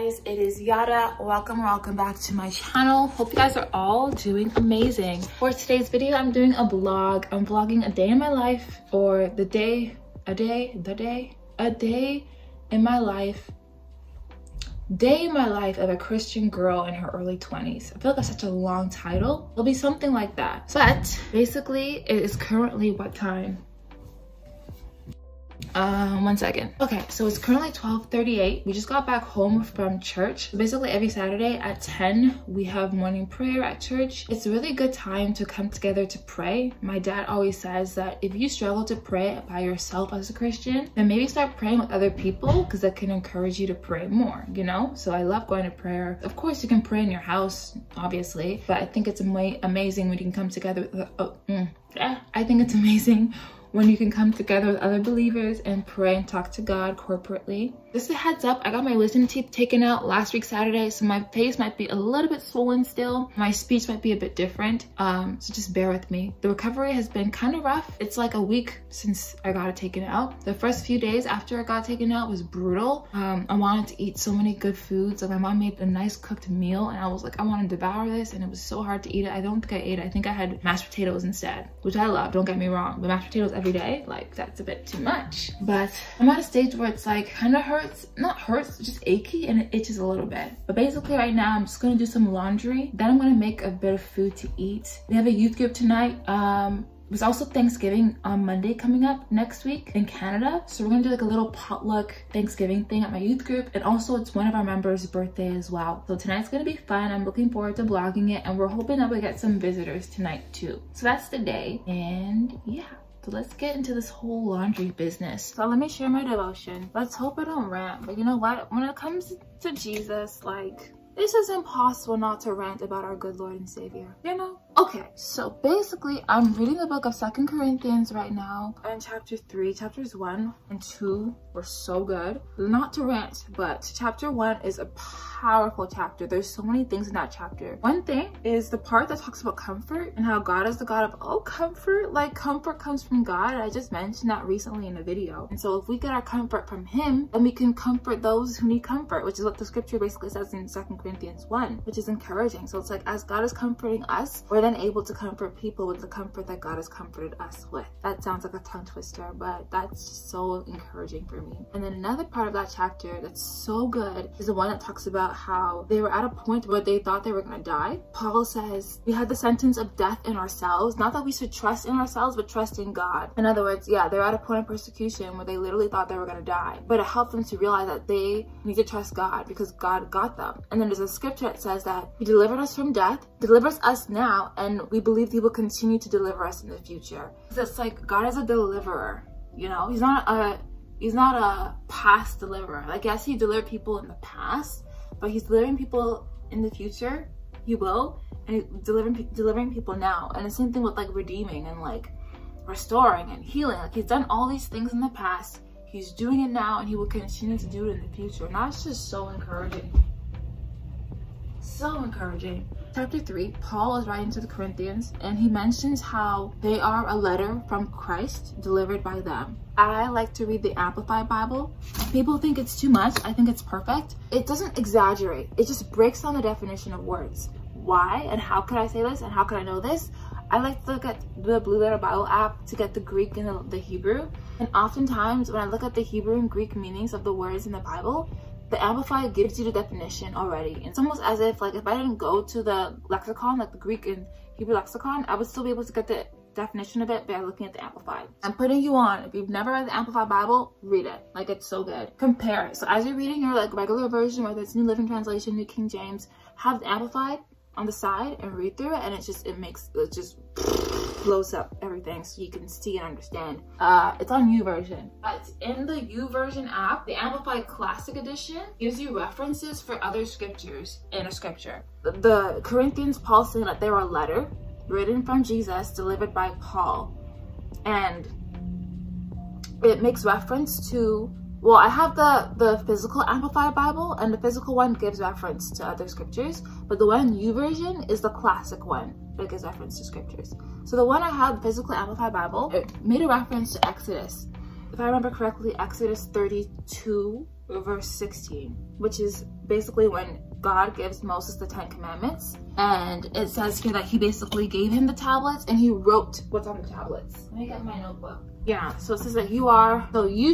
guys, it is Yada. Welcome back to my channel. Hope you guys are all doing amazing. For today's video, I'm doing a vlog. I'm vlogging a day in my life, or a day in my life of a Christian girl in her early 20s. I feel like that's such a long title. It'll be something like that, but basically it is currently what time? 1 second. Okay, so it's currently 12:38. We just got back home from church. Basically every Saturday at 10 we have morning prayer at church. It's a really good time to come together to pray. My dad always says that if you struggle to pray by yourself as a Christian, then maybe start praying with other people, because that can encourage you to pray more, you know. So I love going to prayer. Of course you can pray in your house, obviously, but I think it's amazing when you can come together with other believers and pray and talk to God corporately. Just a heads up, I got my wisdom teeth taken out last week Saturday, so my face might be a little bit swollen still. My speech might be a bit different, so just bear with me. The recovery has been kind of rough. It's like a week since I got it taken out. The first few days after I got taken out was brutal. I wanted to eat so many good foods. Like, my mom made a nice cooked meal and I was like, I want to devour this, and it was so hard to eat it. I don't think I ate it. I think I had mashed potatoes instead, which I love, don't get me wrong, but mashed potatoes every day, like, that's a bit too much. But I'm at a stage where it's like kind of hurts, not hurts, just achy, and it itches a little bit. But basically right now I'm just gonna do some laundry, then I'm gonna make a bit of food to eat. They have a youth group tonight. There's also Thanksgiving on Monday coming up next week in Canada, so we're gonna do like a little potluck Thanksgiving thing at my youth group, and also it's one of our members' birthday as well. So tonight's gonna be fun. I'm looking forward to vlogging it, and we're hoping that we get some visitors tonight too. So that's the day, and yeah. So let's get into this whole laundry business. So let me share my devotion. Let's hope I don't rant, but you know what? When it comes to Jesus, like, this is impossible not to rant about our good Lord and Savior, you know? Okay, so basically I'm reading the book of 2 Corinthians right now. I'm in chapter 3. Chapters 1 and 2 were so good. Not to rant, but chapter 1 is a powerful chapter. There's so many things in that chapter. One thing is the part that talks about comfort and how God is the God of all comfort. Like, comfort comes from God. I just mentioned that recently in a video. And so if we get our comfort from Him, then we can comfort those who need comfort, which is what the scripture basically says in 2 Corinthians 1, which is encouraging. So it's like, as God is comforting us, we're then able to comfort people with the comfort that God has comforted us with. That sounds like a tongue twister, but that's just so encouraging for me. And then another part of that chapter that's so good is the one that talks about how they were at a point where they thought they were gonna die. Paul says, we had the sentence of death in ourselves. Not that we should trust in ourselves, but trust in God. In other words, yeah, they're at a point of persecution where they literally thought they were gonna die, but it helped them to realize that they need to trust God because God got them. And then there's a scripture that says that He delivered us from death, delivers us now, and we believe He will continue to deliver us in the future. It's like, God is a deliverer, you know? He's not a past deliverer. Like, yes, He delivered people in the past, but He's delivering people in the future. He will, and He's delivering people now. And the same thing with, like, redeeming and, like, restoring and healing. Like, He's done all these things in the past. He's doing it now, and He will continue to do it in the future. And that's just so encouraging. So encouraging. Chapter 3, Paul is writing to the Corinthians, and he mentions how they are a letter from Christ delivered by them. I like to read the Amplified Bible. People think it's too much. I think it's perfect. It doesn't exaggerate. It just breaks down the definition of words. Why and how could I say this and how could I know this? I like to look at the Blue Letter Bible app to get the Greek and the Hebrew. And oftentimes when I look at the Hebrew and Greek meanings of the words in the Bible, the Amplified gives you the definition already. And it's almost as if, like, if I didn't go to the lexicon, like the Greek and Hebrew lexicon, I would still be able to get the definition of it by looking at the Amplified. I'm putting you on. If you've never read the Amplified Bible, read it. Like, it's so good. Compare it. So as you're reading your, like, regular version, whether it's New Living Translation, New King James, have the Amplified on the side and read through it, and it just blows up everything so you can see and understand. It's on YouVersion. But in the YouVersion app, the Amplified Classic Edition gives you references for other scriptures in a scripture. The Corinthians, Paul saying that they were a letter written from Jesus, delivered by Paul. And it makes reference to, well, I have the physical Amplified Bible, and the physical one gives reference to other scriptures, but the one YouVersion is the classic one that gives reference to scriptures. So the one I have, the physical Amplified Bible, it made a reference to Exodus. If I remember correctly, Exodus 32 verse 16, which is basically when God gives Moses the 10 commandments. And it says here that he basically gave him the tablets and he wrote what's on the tablets. Let me get my notebook. Yeah, so it says that you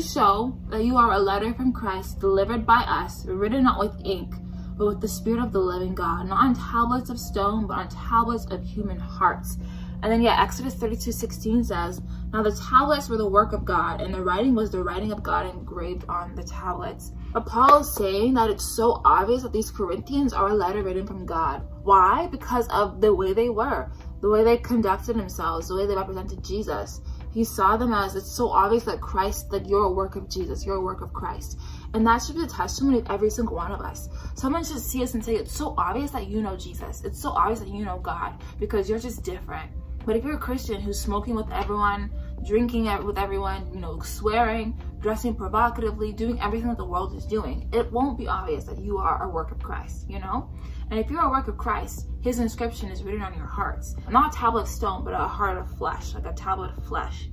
show that you are a letter from Christ delivered by us, written not with ink, but with the Spirit of the living God, not on tablets of stone, but on tablets of human hearts. And then, yeah, Exodus 32:16 says, now the tablets were the work of God, and the writing was the writing of God engraved on the tablets. But Paul is saying that it's so obvious that these Corinthians are a letter written from God. Why? Because of the way they were, the way they conducted themselves, the way they represented Jesus. He saw them as, it's so obvious that Christ, that you're a work of Jesus, you're a work of Christ. And that should be the testimony of every single one of us. Someone should see us and say, it's so obvious that you know Jesus. It's so obvious that you know God, because you're just different. But if you're a Christian who's smoking with everyone, drinking with everyone, you know, swearing, dressing provocatively, doing everything that the world is doing, it won't be obvious that you are a work of Christ, you know? And if you're a work of Christ, his inscription is written on your hearts. Not a tablet of stone, but a heart of flesh, like a tablet of flesh.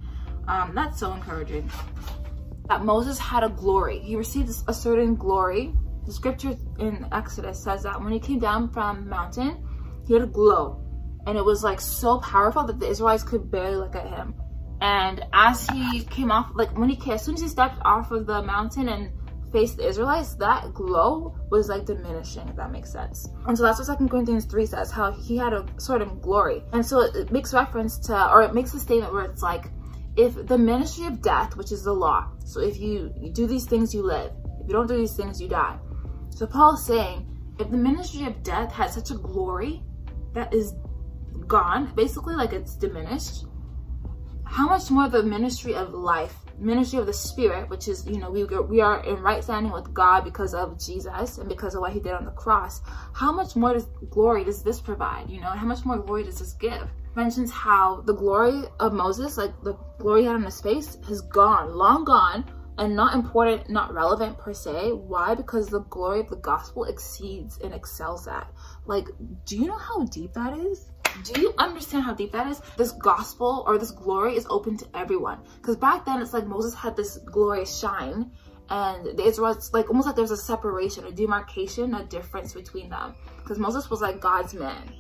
That's so encouraging. That Moses had a glory. He received a certain glory. The scripture in Exodus says that when he came down from the mountain, he had a glow. And it was like so powerful that the Israelites could barely look at him. And as he came off, like when he, as soon as he stepped off of the mountain and faced the Israelites, that glow was like diminishing, if that makes sense. And so that's what 2 Corinthians 3 says, how he had a sort of glory. And so it makes reference to, or it makes a statement where it's like, if the ministry of death, which is the law, so if you do these things, you live. If you don't do these things, you die. So Paul's saying, if the ministry of death had such a glory that is gone, basically, like it's diminished, how much more the ministry of life, ministry of the Spirit, which is, you know, we are in right standing with God because of Jesus and because of what he did on the cross. How much more glory does this provide, you know, and how much more glory does this give? Mentions how the glory of Moses, like the glory he had on his face, has gone, long gone, and not important, not relevant per se. Why? Because the glory of the gospel exceeds and excels that. Like, do you know how deep that is? Do you understand how deep that is? This gospel, or this glory, is open to everyone. Because back then, it's like Moses had this glorious shine, and the Israelites, like almost like there's a separation, a demarcation, a difference between them. Because Moses was like God's man.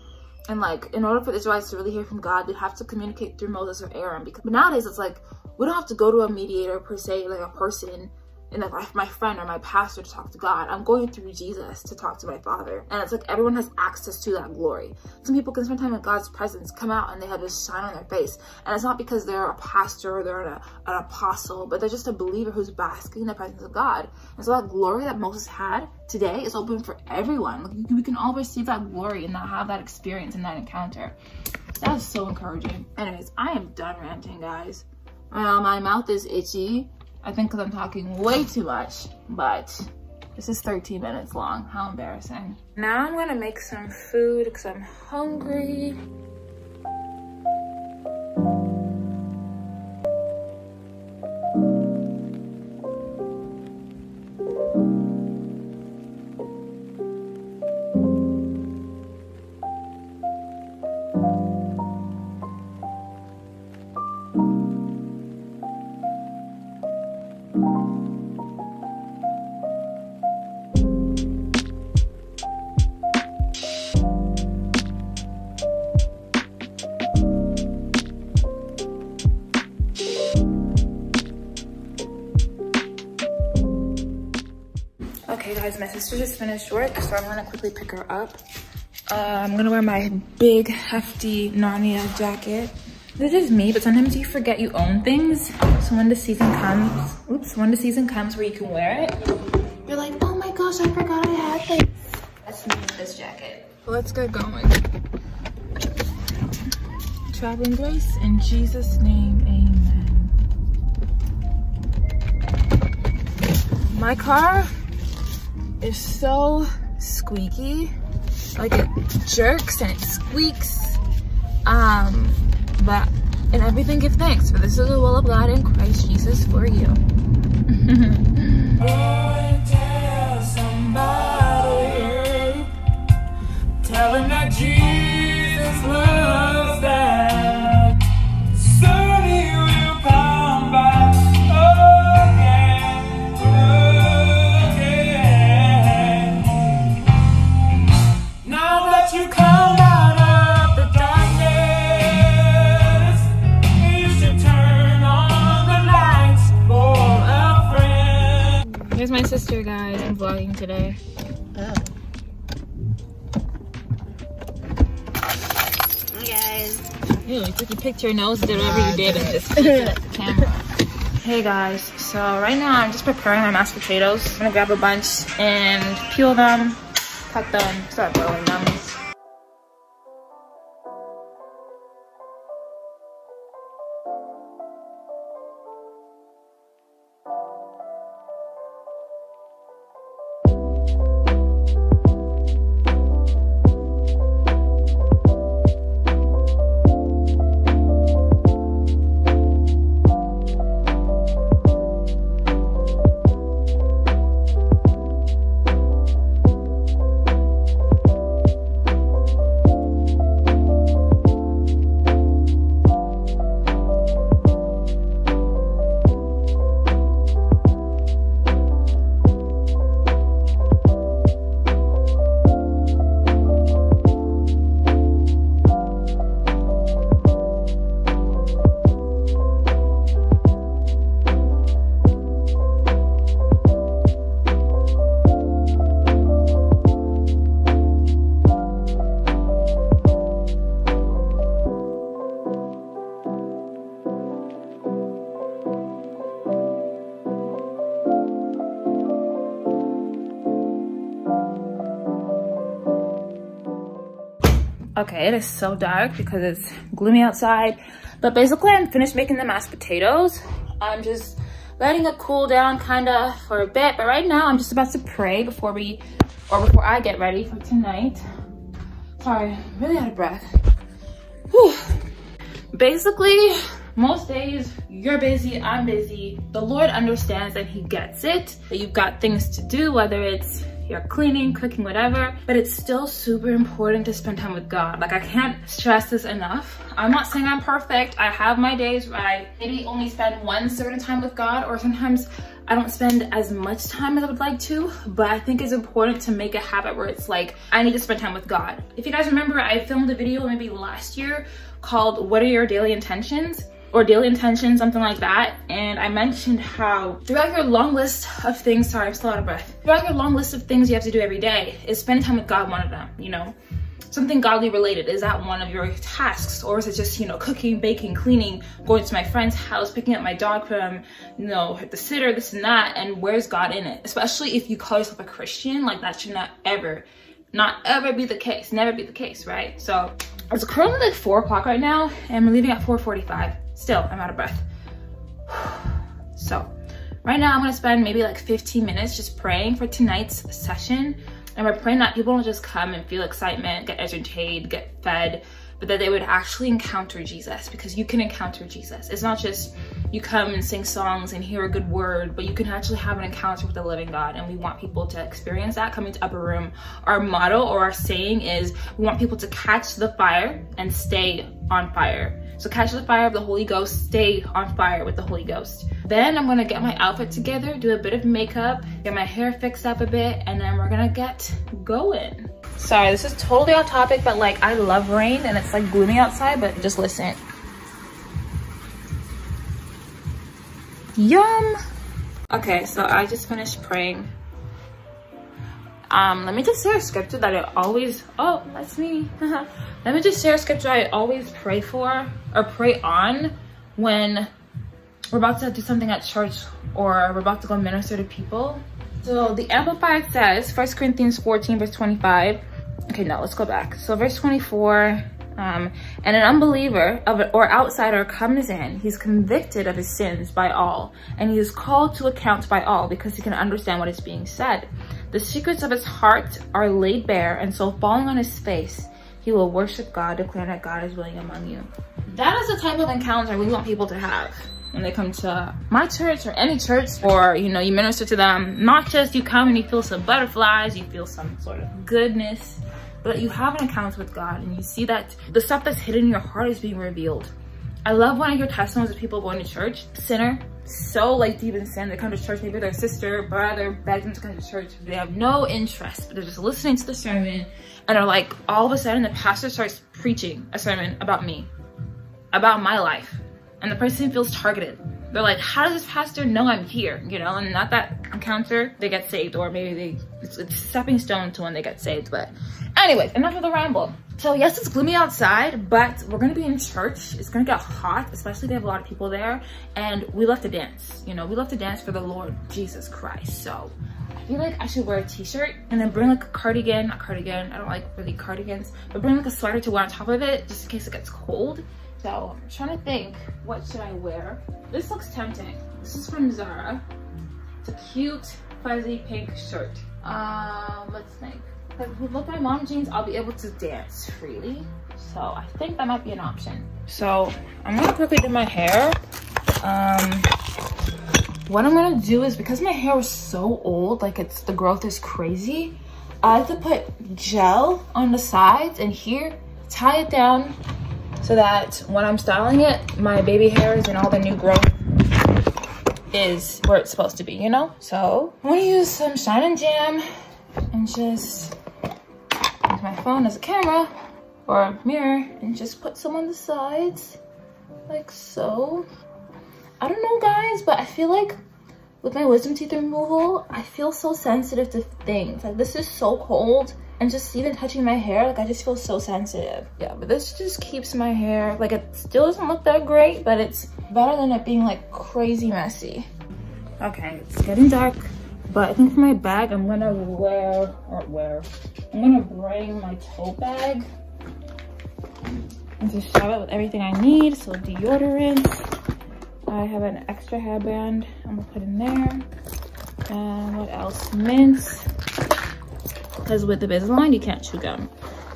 And like, in order for the Israelites to really hear from God, they'd have to communicate through Moses or Aaron. Because, but nowadays, it's like, we don't have to go to a mediator per se, like a person, and like my friend or my pastor, to talk to God. I'm going through Jesus to talk to my Father. And it's like everyone has access to that glory. Some people can spend time in God's presence, come out, and they have this shine on their face. And it's not because they're a pastor or they're an apostle, but they're just a believer who's basking in the presence of God. And so that glory that Moses had today is open for everyone. Like, we can all receive that glory and have that experience and that encounter. That is so encouraging. Anyways, I am done ranting, guys. My mouth is itchy. I think because I'm talking way too much, but this is 13 minutes long. How embarrassing. Now I'm gonna make some food because I'm hungry. My sister just finished work, so I'm gonna quickly pick her up. I'm gonna wear my big hefty Narnia jacket. This is me, but sometimes you forget you own things. So when the season comes, where you can wear it, you're like, oh my gosh, I forgot I had this. That's me with this jacket. Well, let's get going. Traveling grace in Jesus' name, amen. My car is so squeaky, like it jerks and it squeaks, but in everything give thanks, for this is the will of God in Christ Jesus for you. Tell somebody, tell them that Jesus loves them. Soon he will come back again. today. Oh. Hi guys. Ew, you took a picture, nose did whatever you did and just put it at the camera. Hey guys, so right now I'm just preparing my mashed potatoes. I'm gonna grab a bunch and peel them, cut them, start boiling them. Okay, it is so dark because it's gloomy outside, but basically I'm finished making the mashed potatoes. I'm just letting it cool down kind of for a bit, but right now I'm just about to pray before I get ready for tonight. Sorry, I'm really out of breath. Whew. Basically, most days you're busy, I'm busy. The Lord understands and He gets it, that you've got things to do, whether it's you're cleaning, cooking, whatever, but it's still super important to spend time with God. Like, I can't stress this enough. I'm not saying I'm perfect. I have my days where I maybe only spend one certain time with God, or sometimes I don't spend as much time as I would like to, but I think it's important to make a habit where it's like, I need to spend time with God. If you guys remember, I filmed a video maybe last year called What Are Your Daily Intentions? Or daily intentions, something like that. And I mentioned how throughout your long list of things, sorry, I'm still out of breath. Throughout your long list of things you have to do every day is spend time with God, one of them, you know? Something godly related, is that one of your tasks? Or is it just, you know, cooking, baking, cleaning, going to my friend's house, picking up my dog from, you know, the sitter, this and that, and where's God in it? Especially if you call yourself a Christian, like, that should not ever be the case, never be the case, right? So it's currently like 4 o'clock right now, and we're leaving at 4:45. Still, I'm out of breath. So right now I'm gonna spend maybe like 15 minutes just praying for tonight's session. And we're praying that people don't just come and feel excitement, get entertained, get fed, but that they would actually encounter Jesus, because you can encounter Jesus. It's not just you come and sing songs and hear a good word, but you can actually have an encounter with the living God. And we want people to experience that coming to Upper Room. Our motto or our saying is, we want people to catch the fire and stay on fire. So catch the fire of the Holy Ghost, stay on fire with the Holy Ghost. Then I'm gonna get my outfit together, do a bit of makeup, get my hair fixed up a bit, and then we're gonna get going. Sorry, this is totally off topic, but like, I love rain and it's like gloomy outside, but just listen. Yum. Okay, so I just finished praying. Let me just share a scripture that I always, oh, that's me. Let me just share a scripture I always pray for or pray on when we're about to do something at church or we're about to go minister to people. So the Amplified says, 1 Corinthians 14:25. Okay, no, let's go back. So verse 24, and an unbeliever or outsider comes in, he's convicted of his sins by all, and he is called to account by all, because he can understand what is being said. The secrets of his heart are laid bare, and so falling on his face, he will worship God, declaring that God is willing among you. That is the type of encounter we want people to have when they come to my church or any church, or, you know, you minister to them. Not just you come and you feel some butterflies, you feel some sort of goodness, but you have an encounter with God and you see that the stuff that's hidden in your heart is being revealed. I love when I hear testimonies of people going to church, sinner, so like deep in sin, they come to church, maybe their sister, brother, begged them to come to church, they have no interest, but they're just listening to the sermon and are like, all of a sudden the pastor starts preaching a sermon about me, about my life, and the person feels targeted. They're like, how does this pastor know I'm here? You know, and not that encounter, they get saved, or maybe it's a stepping stone to when they get saved. But anyways, enough of the ramble. So yes, it's gloomy outside, but we're gonna be in church. It's gonna get hot, especially they have a lot of people there, and we love to dance. You know, we love to dance for the Lord Jesus Christ. So I feel like I should wear a t-shirt and then bring like a cardigan, not cardigan, I don't like really cardigans, but bring like a sweater to wear on top of it just in case it gets cold. So I'm trying to think, what should I wear? This looks tempting. This is from Zara. It's a cute fuzzy pink shirt. Let's think. With my mom jeans, I'll be able to dance freely. So I think that might be an option. So I'm gonna quickly do my hair. What I'm gonna do is, because my hair was so old, like the growth is crazy, I have to put gel on the sides and here, tie it down so that when I'm styling it, my baby hairs and all the new growth is where it's supposed to be, you know? So I'm gonna use some Shine and Jam and just use my phone as a camera or a mirror and just put some on the sides, like so. I don't know guys, but I feel like with my wisdom teeth removal, I feel so sensitive to things. Like this is so cold and just even touching my hair, like I just feel so sensitive. Yeah, but this just keeps my hair, like it still doesn't look that great, but it's better than it being like crazy messy. Okay, it's getting dark, but I think for my bag, I'm gonna I'm gonna bring my tote bag and just shove it with everything I need. So deodorant. I have an extra hairband I'm gonna put in there. And what else? Mints. Because with the Invisalign, you can't chew gum.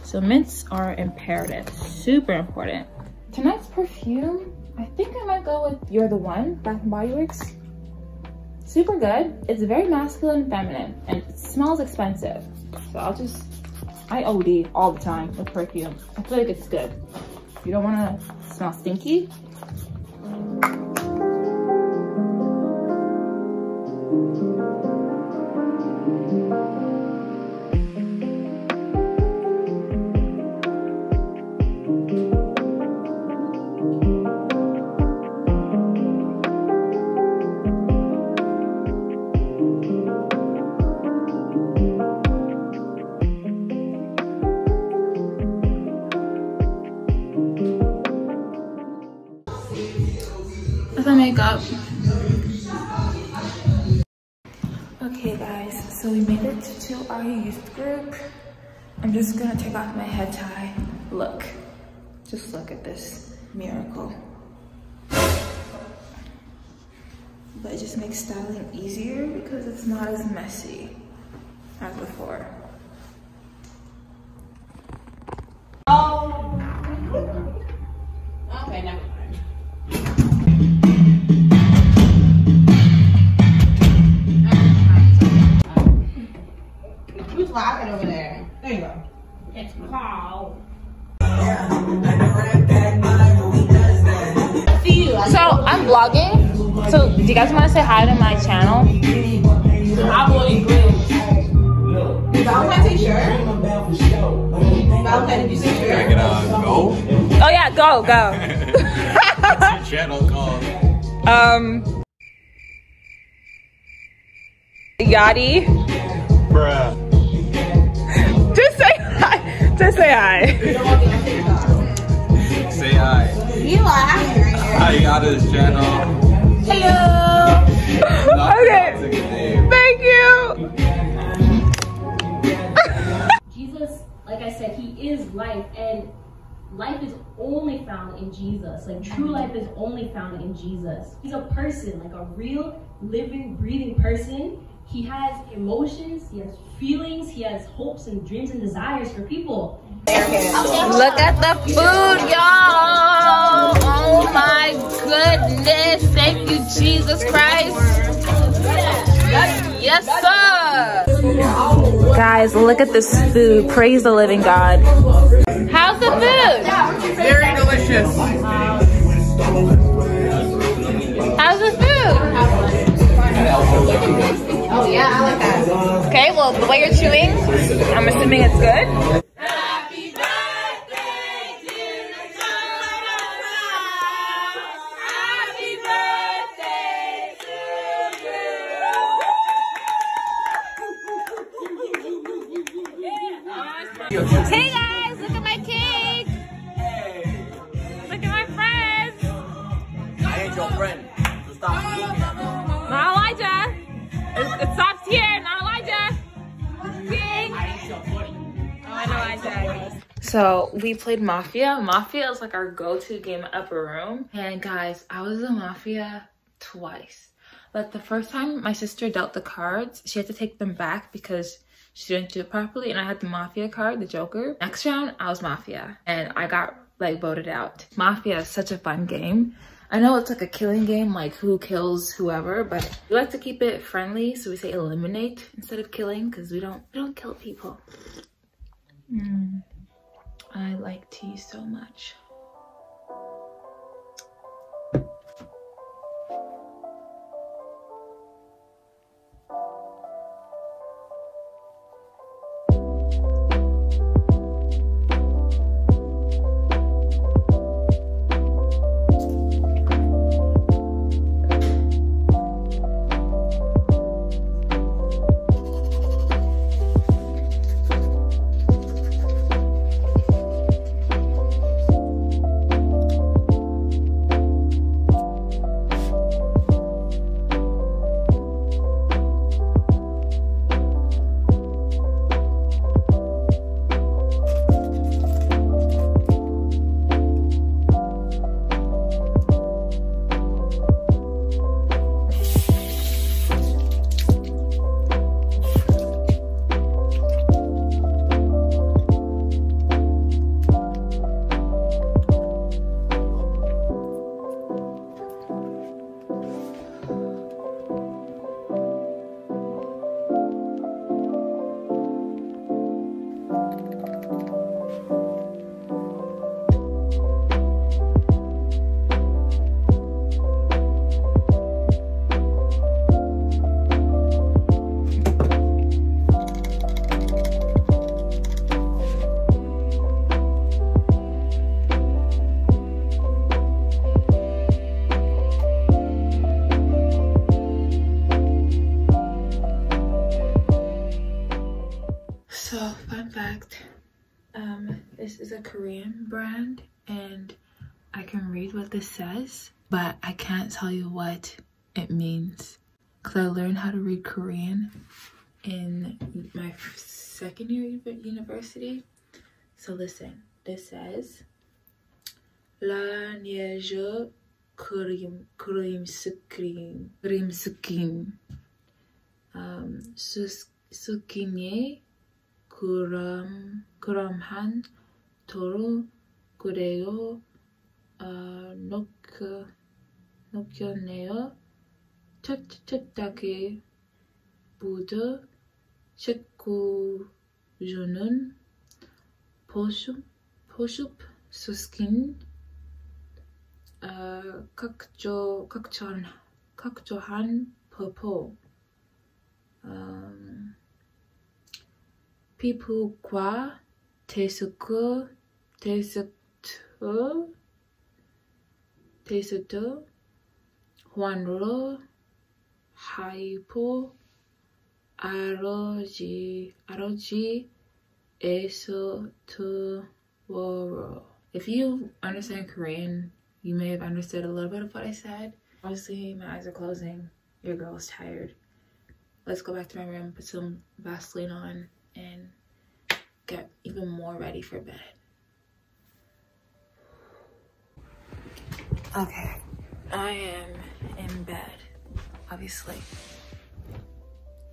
So mints are imperative, super important. Tonight's perfume, I think I might go with You're the One, Bath & Body Works. Super good. It's very masculine and feminine and it smells expensive. So I OD all the time with perfume. I feel like it's good. You don't wanna smell stinky. Makeup. Okay guys, so we made it to our youth group. I'm just gonna take off my head tie. Look, just look at this miracle. But it just makes styling easier because it's not as messy as before. Vlogging. So do you guys want to say hi to my channel? I'm really good. Valentine's Day shirt? Valentine's Day shirt? Can I get a go? Oh yeah, go, go. What's your channel called? Yachty. Bruh. Just say hi. Just say hi. Say hi. You are. I got his channel. Hello. Okay. Thank you. Jesus, like I said, he is life, and life is only found in Jesus. Like true life is only found in Jesus. He's a person, like a real, living, breathing person. He has emotions, he has feelings, he has hopes and dreams and desires for people. Look at the food, y'all. Oh my goodness. Thank you, Jesus Christ. Yes, sir. Guys, look at this food. Praise the living God. How's the food? Very delicious. How's the food? Oh, yeah, I like that. Okay, well, the way you're chewing, I'm assuming it's good. Happy birthday Hey guys, look at my cake. Look at my friends. I ain't your friend, so stop. Not Elijah. It stops here, not Elijah. King. I ain't your buddy. Oh, I know Elijah. So we played Mafia. Mafia is like our go-to game at Upper Room. And guys, I was in Mafia twice. Like the first time my sister dealt the cards, she had to take them back because she didn't do it properly, and I had the Mafia card, the Joker. Next round, I was Mafia, and I got like voted out. Mafia is such a fun game. I know it's like a killing game, like who kills whoever, but we like to keep it friendly, so we say eliminate instead of killing, because we don't kill people. I like tea so much. This is a Korean brand, and I can read what this says, but I can't tell you what it means because I learned how to read Korean in my second year at university. So listen, this says La Neige Cream Skin Sukinye Kuramhan Toru Kureo Nokyoneo Tutake Buddha Cheku Junun Poshup Suskin Kakjohan Popo 피부과 테스트 환로 하이포 알러지에서트워러. If you understand Korean, you may have understood a little bit of what I said. Obviously, my eyes are closing. Your girl is tired. Let's go back to my room, put some Vaseline on, and get even more ready for bed. Okay, I am in bed, obviously.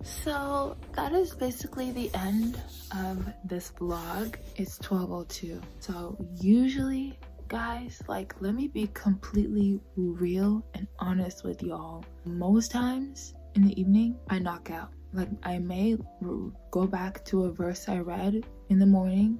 So that is basically the end of this vlog. It's 12:02. So usually, guys, like, let me be completely real and honest with y'all. Most times in the evening, I knock out. Like, I may go back to a verse I read in the morning,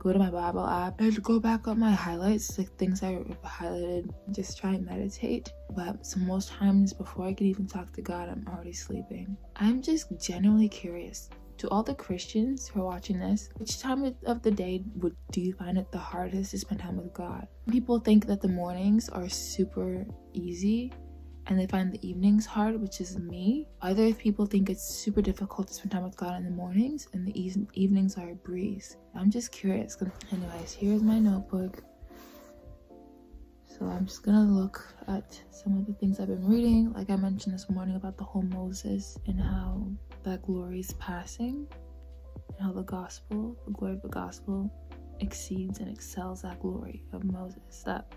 go to my Bible app, and go back up my highlights, like things I highlighted, just try and meditate. But so most times before I can even talk to God, I'm already sleeping. I'm just genuinely curious. To all the Christians who are watching this, which time of the day do you find it the hardest to spend time with God? People think that the mornings are super easy and they find the evenings hard, which is me. Other people think it's super difficult to spend time with God in the mornings, and the evenings are a breeze. I'm just curious. Anyways, here's my notebook. So I'm just gonna look at some of the things I've been reading. Like I mentioned this morning about the whole Moses and how that glory is passing, and how the glory of the gospel exceeds and excels that glory of Moses, that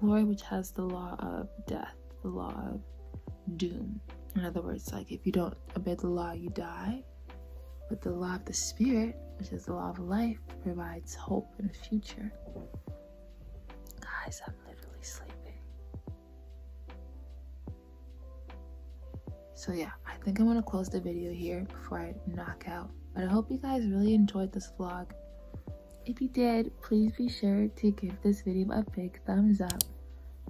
glory which has the law of death, the law of doom. In other words, like if you don't obey the law, you die. But the law of the Spirit, which is the law of life, provides hope and a future. Guys, I'm literally sleeping. So yeah, I think I'm gonna close the video here before I knock out. But I hope you guys really enjoyed this vlog. If you did, please be sure to give this video a big thumbs up.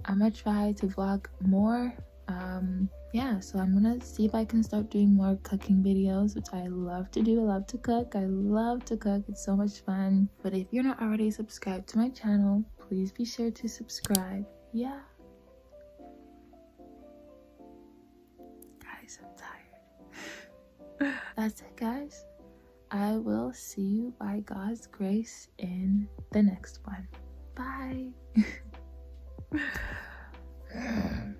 I'm gonna try to vlog more. Yeah, so I'm gonna see if I can start doing more cooking videos, which I love to do. I love to cook. I love to cook. It's so much fun. But if you're not already subscribed to my channel, please be sure to subscribe. Yeah. Guys, I'm tired. That's it, guys. I will see you by God's grace in the next one. Bye.